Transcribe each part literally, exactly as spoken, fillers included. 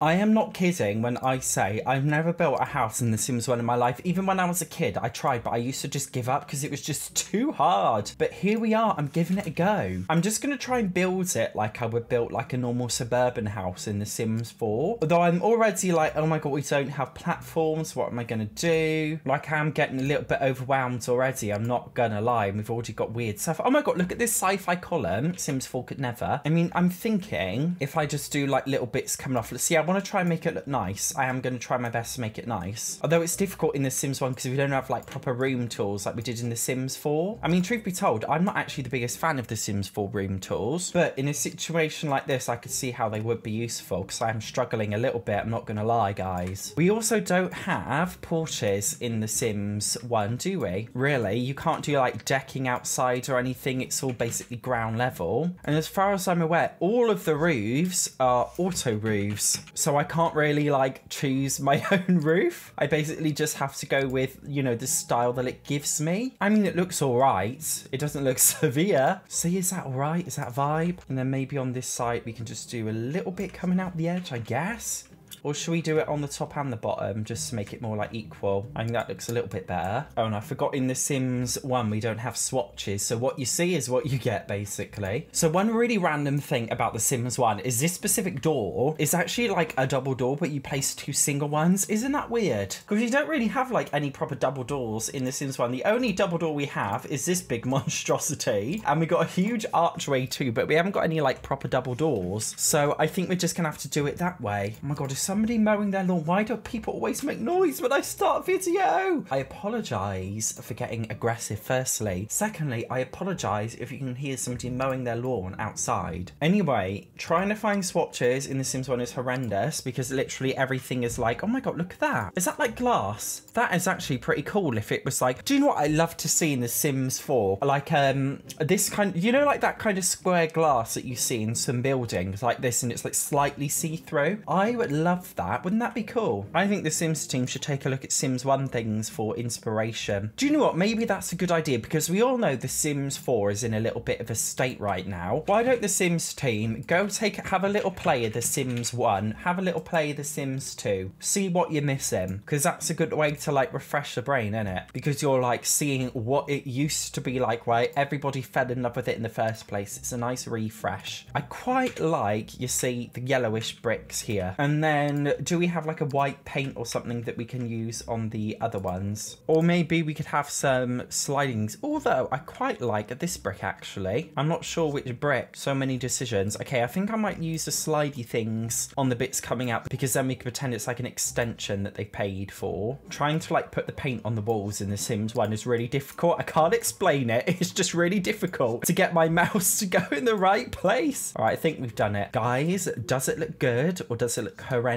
I am not kidding when I say I've never built a house in The Sims one in my life. Even when I was a kid, I tried, but I used to just give up because it was just too hard. But here we are, I'm giving it a go. I'm just going to try and build it like I would build like a normal suburban house in The Sims four. Although I'm already like, oh my god, we don't have platforms. What am I going to do? Like, I'm getting a little bit overwhelmed already. I'm not going to lie. We've already got weird stuff. Oh my god, look at this sci-fi column. Sims four could never. I mean, I'm thinking if I just do like little bits coming off. Let's see how I want to try and make it look nice. I am going to try my best to make it nice. Although it's difficult in The Sims one because we don't have like proper room tools like we did in The Sims four. I mean, truth be told, I'm not actually the biggest fan of The Sims four room tools, but in a situation like this, I could see how they would be useful because I am struggling a little bit. I'm not going to lie, guys. We also don't have porches in The Sims one, do we? Really? You can't do like decking outside or anything. It's all basically ground level. And as far as I'm aware, all of the roofs are auto roofs. So I can't really like choose my own roof. I basically just have to go with, you know, the style that it gives me. I mean, it looks all right. It doesn't look severe. See, is that all right? Is that vibe? And then maybe on this side, we can just do a little bit coming out the edge, I guess. Or should we do it on the top and the bottom just to make it more like equal? I think that looks a little bit better. Oh, and I forgot in The Sims one, we don't have swatches. So what you see is what you get, basically. So one really random thing about The Sims one is this specific door is actually like a double door, but you place two single ones. Isn't that weird? Because you don't really have like any proper double doors in The Sims one. The only double door we have is this big monstrosity. And we got a huge archway too, but we haven't got any like proper double doors. So I think we're just gonna have to do it that way. Oh my god, it's so somebody mowing their lawn. Why do people always make noise when I start video? I apologise for getting aggressive, firstly. Secondly, I apologise if you can hear somebody mowing their lawn outside. Anyway, trying to find swatches in The Sims one is horrendous because literally everything is like, oh my god, look at that. Is that like glass? That is actually pretty cool if it was like, do you know what I love to see in The Sims four? Like um, this kind, you know, like that kind of square glass that you see in some buildings like this, and it's like slightly see-through. I would love that. Wouldn't that be cool? I think the Sims team should take a look at Sims one things for inspiration. Do you know what? Maybe that's a good idea because we all know The Sims four is in a little bit of a state right now. Why don't the Sims team go take have a little play of The Sims one, have a little play of The Sims two, see what you're missing, because that's a good way to like refresh the brain, isn't it? Because you're like seeing what it used to be like, right? Everybody fell in love with it in the first place. It's a nice refresh. I quite like, you see, the yellowish bricks here. And then And do we have like a white paint or something that we can use on the other ones? Or maybe we could have some slidings. Although I quite like this brick actually. I'm not sure which brick. So many decisions. Okay, I think I might use the slidey things on the bits coming out because then we can pretend it's like an extension that they paid for. Trying to like put the paint on the walls in The Sims one is really difficult. I can't explain it. It's just really difficult to get my mouse to go in the right place. All right, I think we've done it. Guys, does it look good or does it look horrendous?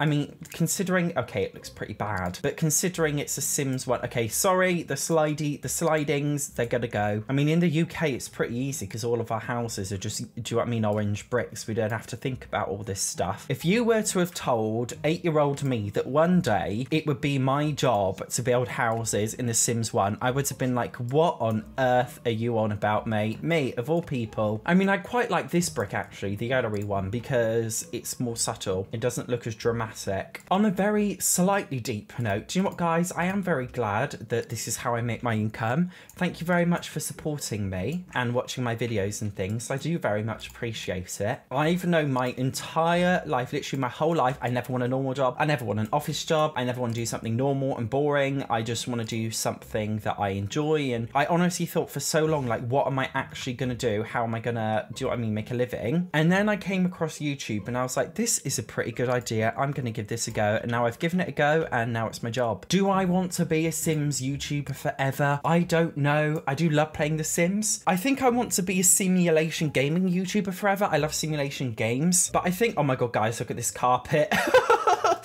I mean, considering, okay, it looks pretty bad, but considering it's a Sims one, okay, sorry, the slidey, the slidings, they're gonna go. I mean, in the U K, it's pretty easy because all of our houses are just, do you know what I mean, orange bricks. We don't have to think about all this stuff. If you were to have told eight-year-old me that one day it would be my job to build houses in The Sims one, I would have been like, what on earth are you on about, mate? Me, of all people. I mean, I quite like this brick, actually, the gallery one, because it's more subtle. It doesn't look as dramatic. On a very slightly deep note, do you know what, guys? I am very glad that this is how I make my income. Thank you very much for supporting me and watching my videos and things. I do very much appreciate it. I've known my entire life, literally my whole life, I never want a normal job. I never want an office job. I never want to do something normal and boring. I just want to do something that I enjoy. And I honestly thought for so long, like, what am I actually going to do? How am I going to, do you know what I mean, make a living? And then I came across YouTube and I was like, this is a pretty good idea. I'm going to give this a go. And now I've given it a go and now it's my job. Do I want to be a Sims YouTuber forever? I don't know. I do love playing The Sims. I think I want to be a simulation gaming YouTuber forever. I love simulation games. But I think, oh my god, guys, look at this carpet.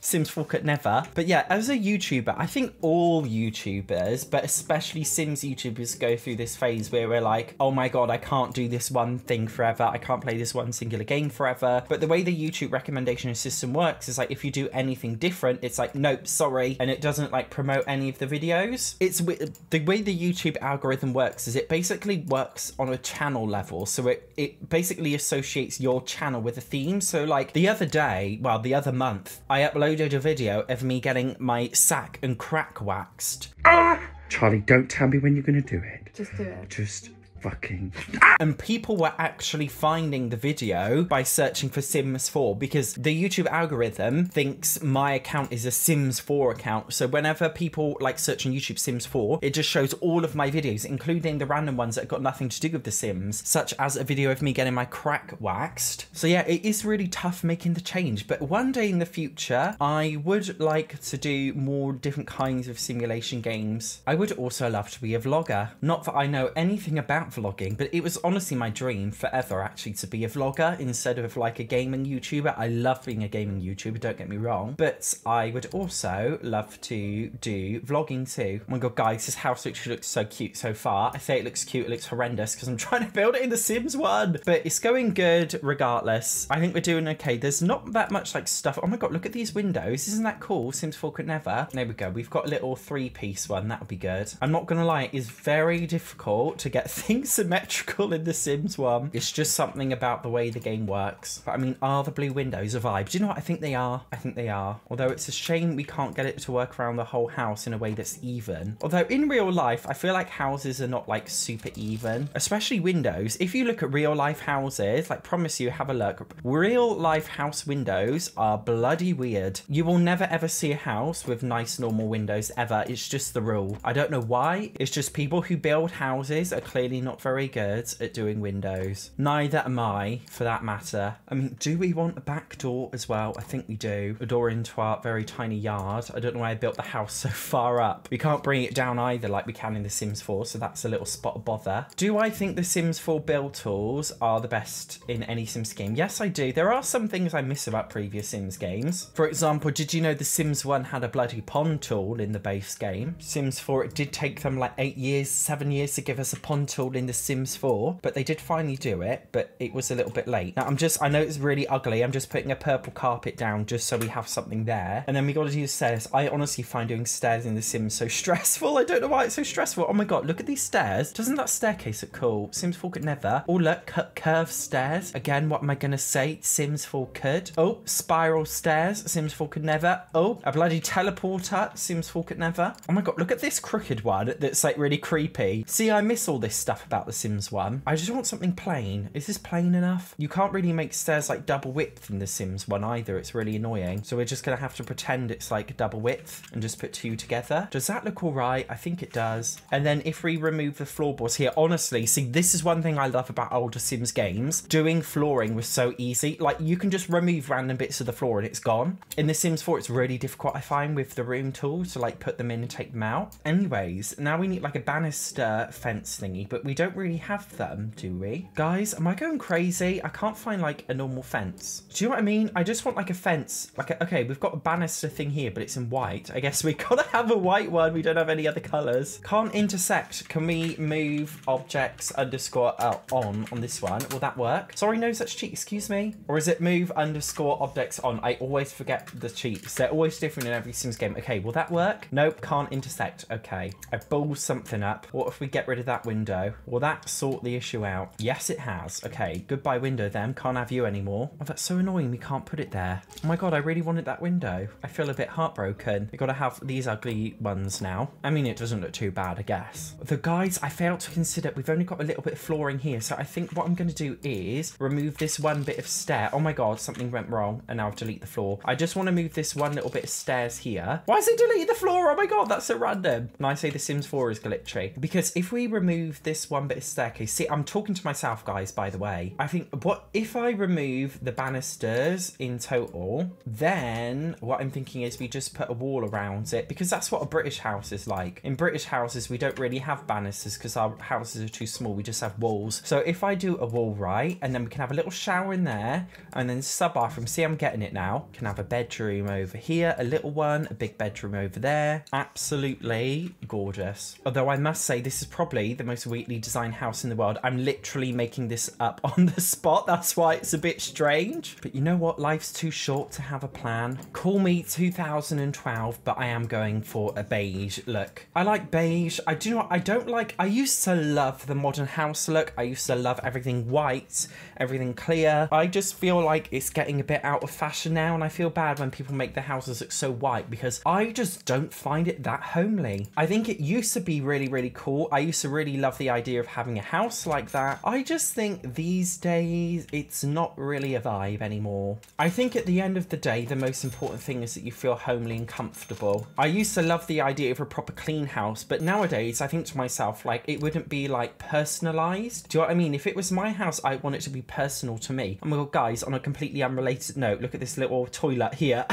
Sims four could never. But yeah, as a YouTuber, I think all YouTubers, but especially Sims YouTubers, go through this phase where we're like, oh my God, I can't do this one thing forever. I can't play this one singular game forever. But the way the YouTube recommendation system works is like, if you do anything different, it's like, nope, sorry. And it doesn't like promote any of the videos. It's the way the YouTube algorithm works is it basically works on a channel level. So it, it basically associates your channel with a theme. So like the other day, well, the other month, I uploaded a video of me getting my sack and crack waxed. Ah! Charlie, don't tell me when you're gonna do it. Just do it. Just fucking. And people were actually finding the video by searching for Sims four because the YouTube algorithm thinks my account is a Sims four account. So whenever people like search on YouTube Sims four, it just shows all of my videos, including the random ones that got nothing to do with the Sims, such as a video of me getting my crack waxed. So yeah, it is really tough making the change, but one day in the future, I would like to do more different kinds of simulation games. I would also love to be a vlogger. Not that I know anything about vlogging, but it was honestly my dream forever actually to be a vlogger instead of like a gaming YouTuber. I love being a gaming YouTuber, don't get me wrong, but I would also love to do vlogging too. Oh my God, guys, this house literally looks so cute so far. I say it looks cute, it looks horrendous because I'm trying to build it in The Sims one, but it's going good regardless. I think we're doing okay. There's not that much like stuff. Oh my God, look at these windows. Isn't that cool? Sims four could never. There we go. We've got a little three-piece one. That would be good. I'm not going to lie, it is very difficult to get things symmetrical in The Sims one. It's just something about the way the game works. But I mean, are the blue windows a vibe? Do you know what? I think they are. I think they are. Although it's a shame we can't get it to work around the whole house in a way that's even. Although in real life, I feel like houses are not like super even, especially windows. If you look at real life houses, like promise you, have a look. Real life house windows are bloody weird. You will never ever see a house with nice normal windows ever. It's just the rule. I don't know why. It's just people who build houses are clearly not very good at doing windows. Neither am I, for that matter. I mean, do we want a back door as well? I think we do. A door into our very tiny yard. I don't know why I built the house so far up. We can't bring it down either like we can in The Sims four, so that's a little spot of bother. Do I think The Sims four build tools are the best in any Sims game? Yes, I do. There are some things I miss about previous Sims games. For example, did you know The Sims one had a bloody pond tool in the base game? Sims four, it did take them like eight years, seven years to give us a pond tool in The Sims four, but they did finally do it, but it was a little bit late. Now I'm just, I know it's really ugly, I'm just putting a purple carpet down just so we have something there. And then we gotta do the stairs. I honestly find doing stairs in The Sims so stressful. I don't know why it's so stressful. Oh my God, look at these stairs. Doesn't that staircase look cool? Sims four could never. Oh look, curved stairs. Again, what am I gonna say? Sims four could. Oh, spiral stairs. Sims four could never. Oh, a bloody teleporter. Sims four could never. Oh my God, look at this crooked one that's like really creepy. See, I miss all this stuff about The Sims one. I just want something plain. Is this plain enough? You can't really make stairs like double width in The Sims one either. It's really annoying. So we're just gonna have to pretend it's like double width and just put two together. Does that look all right? I think it does. And then if we remove the floorboards here, honestly, see, this is one thing I love about older Sims games. Doing flooring was so easy. Like you can just remove random bits of the floor and it's gone. In The Sims four, it's really difficult, I find, with the room tools to like put them in and take them out. Anyways, now we need like a banister fence thingy, but we don't really have them, do we? Guys, am I going crazy? I can't find like a normal fence. Do you know what I mean? I just want like a fence. Like, a, okay, we've got a banister thing here, but it's in white. I guess we gotta have a white one. We don't have any other colors. Can't intersect. Can we move objects underscore uh, on on this one? Will that work? Sorry, no such cheat, excuse me. Or is it move underscore objects on? I always forget the cheats. They're always different in every Sims game. Okay, will that work? Nope, can't intersect. Okay, I balled something up. What if we get rid of that window? Will that sort the issue out? Yes, it has. Okay, goodbye window then. Can't have you anymore. Oh, that's so annoying. We can't put it there. Oh my God, I really wanted that window. I feel a bit heartbroken. We gotta have these ugly ones now. I mean, it doesn't look too bad, I guess. The guys, I failed to consider we've only got a little bit of flooring here. So I think what I'm gonna do is remove this one bit of stair. Oh my God, something went wrong. And now I've deleted the floor. I just wanna move this one little bit of stairs here. Why is it deleted the floor? Oh my God, that's so random. And I say The Sims four is glitchy. Because if we remove this one one bit of staircase. See, I'm talking to myself, guys, by the way. I think, what if I remove the banisters in total, then what I'm thinking is we just put a wall around it, because that's what a British house is like. In British houses, we don't really have banisters because our houses are too small. We just have walls. So if I do a wall right, and then we can have a little shower in there, and then sub-bathroom. See, I'm getting it now. Can have a bedroom over here, a little one, a big bedroom over there. Absolutely gorgeous. Although I must say, this is probably the most weakly designed house in the world. I'm literally making this up on the spot. That's why it's a bit strange. But you know what? Life's too short to have a plan. Call me two thousand twelve, but I am going for a beige look. I like beige. I do not, I don't like, I used to love the modern house look. I used to love everything white, everything clear. I just feel like it's getting a bit out of fashion now, and I feel bad when people make their houses look so white because I just don't find it that homely. I think it used to be really, really cool. I used to really love the idea of having a house like that. I just think these days it's not really a vibe anymore. I think at the end of the day, the most important thing is that you feel homely and comfortable. I used to love the idea of a proper clean house, but nowadays I think to myself, like, it wouldn't be like personalized. Do you know what I mean? If it was my house, I want it to be personal to me. Oh my God, guys, on a completely unrelated note, look at this little toilet here.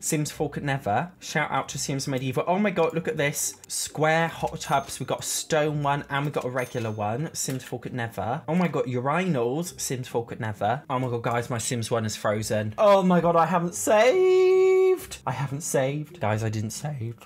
Sims four could never. Shout out to Sims Medieval. Oh my God, look at this. Square hot tubs. We've got a stone one and we've got a regular one. Sims four could never. Oh my God, urinals. Sims four could never. Oh my God, guys, my Sims one is frozen. Oh my God, I haven't saved. I haven't saved. Guys, I didn't save.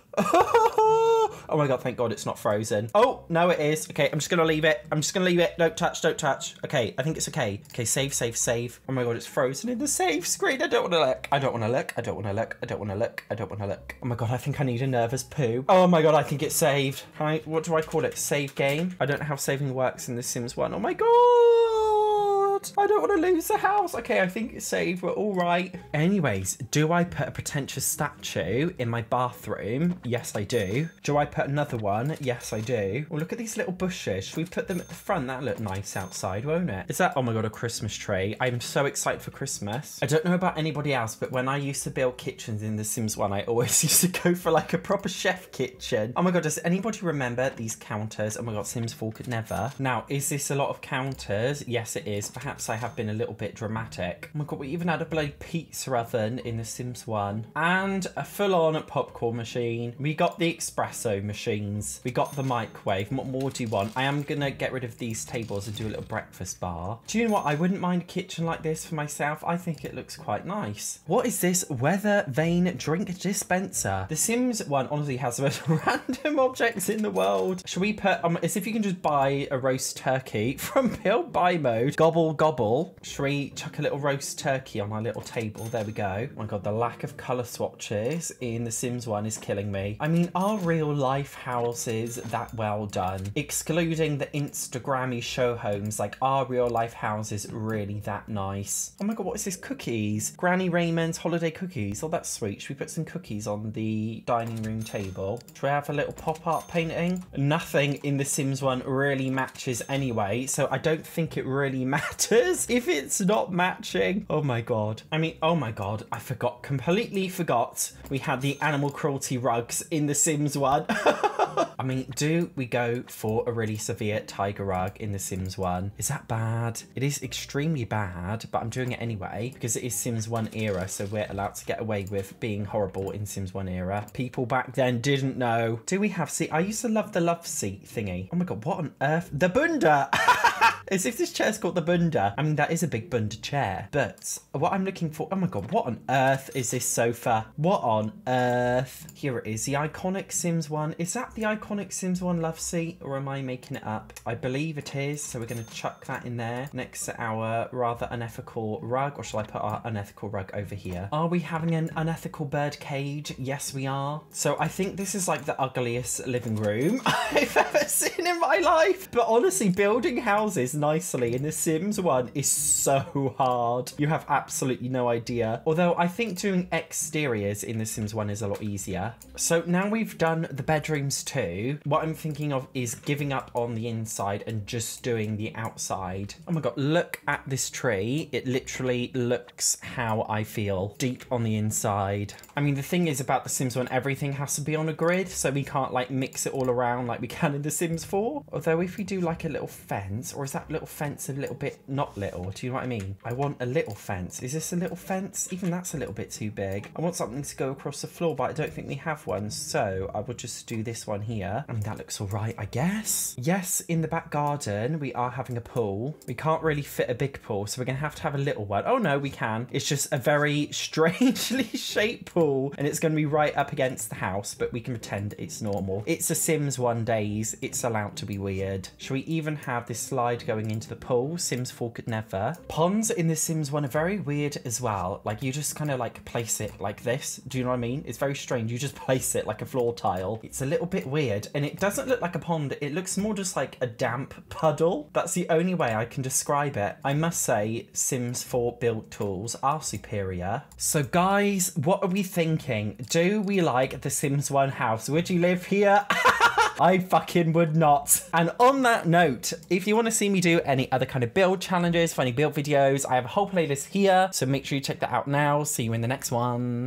Oh my God, thank God it's not frozen. Oh, no, it is. Okay, I'm just gonna leave it. I'm just gonna leave it. Don't touch, don't touch. Okay, I think it's okay. Okay, save, save, save. Oh my God, it's frozen in the save screen. I don't wanna look. I don't wanna look. I don't wanna look. I don't wanna look. I don't wanna look. Oh my God, I think I need a nervous poo. Oh my God, I think it's saved. Hi, what do I call it? Save game? I don't know how saving works in The Sims one. Oh my God. I don't wanna lose the house. Okay, I think it's saved. We're all right. Anyways, do I put a pretentious statue in my bathroom? Yes, I do. Do I put another one? Yes, I do. Well, look at these little bushes. Should we put them at the front? That'll look nice outside, won't it? Is that, oh my God, a Christmas tree? I'm so excited for Christmas. I don't know about anybody else, but when I used to build kitchens in The Sims one, I always used to go for like a proper chef kitchen. Oh my God, does anybody remember these counters? Oh my God, Sims four could never. Now, is this a lot of counters? Yes, it is. Perhaps I have been a little bit dramatic. Oh my God, we even had a bloody pizza oven in The Sims one and a full-on popcorn machine. We got the espresso machines. We got the microwave. What more do you want? I am gonna get rid of these tables and do a little breakfast bar. Do you know what? I wouldn't mind a kitchen like this for myself. I think it looks quite nice. What is this weather vane drink dispenser? The Sims one honestly has the most random objects in the world. Should we put, um, as if you can just buy a roast turkey from Build Buy Mode. Gobble, gobble. Should we chuck a little roast turkey on our little table? There we go. Oh my God, the lack of color swatches in The Sims one is killing me. I mean, our real life Life houses that well done, excluding the Instagrammy show homes. Like, our real life houses really that nice. Oh my God, what is this? Cookies. Granny Raymond's holiday cookies. Oh, that's sweet. Should we put some cookies on the dining room table? Should we have a little pop art painting? Nothing in The Sims one really matches anyway, so I don't think it really matters if it's not matching. Oh my God. I mean, oh my God, I forgot, completely forgot we had the animal cruelty rugs in The Sims one. I mean, do we go for a really severe tiger rug in The Sims one? Is that bad? It is extremely bad, but I'm doing it anyway because it is Sims one era, so we're allowed to get away with being horrible in Sims one era. People back then didn't know. Do we have seat? I used to love the love seat thingy. Oh my God, what on earth? The bunda! As if this chair's called the bunda. I mean, that is a big bunda chair, but what I'm looking for, oh my God, what on earth is this sofa? What on earth? Here it is, the iconic Sims one. Is that the iconic Sims one love seat, or am I making it up? I believe it is, so we're gonna chuck that in there next to our rather unethical rug, or shall I put our unethical rug over here? Are we having an unethical bird cage? Yes, we are. So I think this is like the ugliest living room I've ever seen in my life. But honestly, building houses houses nicely in The Sims one is so hard. You have absolutely no idea. Although I think doing exteriors in The Sims one is a lot easier. So now we've done the bedrooms too, what I'm thinking of is giving up on the inside and just doing the outside. Oh my God, look at this tree. It literally looks how I feel, deep on the inside. I mean, the thing is about The Sims one, everything has to be on a grid, so we can't like mix it all around like we can in The Sims four. Although if we do like a little fence, or is that little fence a little bit not little? Do you know what I mean? I want a little fence. Is this a little fence? Even that's a little bit too big. I want something to go across the floor, but I don't think we have one, so I will just do this one here. I mean, that looks all right, I guess. Yes, in the back garden, we are having a pool. We can't really fit a big pool, so we're gonna have to have a little one. Oh no, we can. It's just a very strangely shaped pool, and it's gonna be right up against the house, but we can pretend it's normal. It's The Sims one days. It's allowed to be weird. Should we even have this slide going into the pool? Sims four could never. Ponds in The Sims one are very weird as well. Like, you just kind of like place it like this. Do you know what I mean? It's very strange. You just place it like a floor tile. It's a little bit weird, and it doesn't look like a pond. It looks more just like a damp puddle. That's the only way I can describe it. I must say, Sims four build tools are superior. So guys, what are we thinking? Do we like The Sims one house? Would you live here? I fucking would not. And on that note, if you want to see me do any other kind of build challenges, funny build videos, I have a whole playlist here, so make sure you check that out now. See you in the next one.